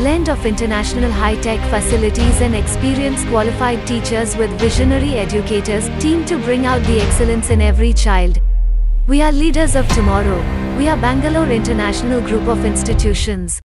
blend of international high-tech facilities and experienced qualified teachers with visionary educators team to bring out the excellence in every child. We are leaders of tomorrow. We are Bangalore International Group of Institutions.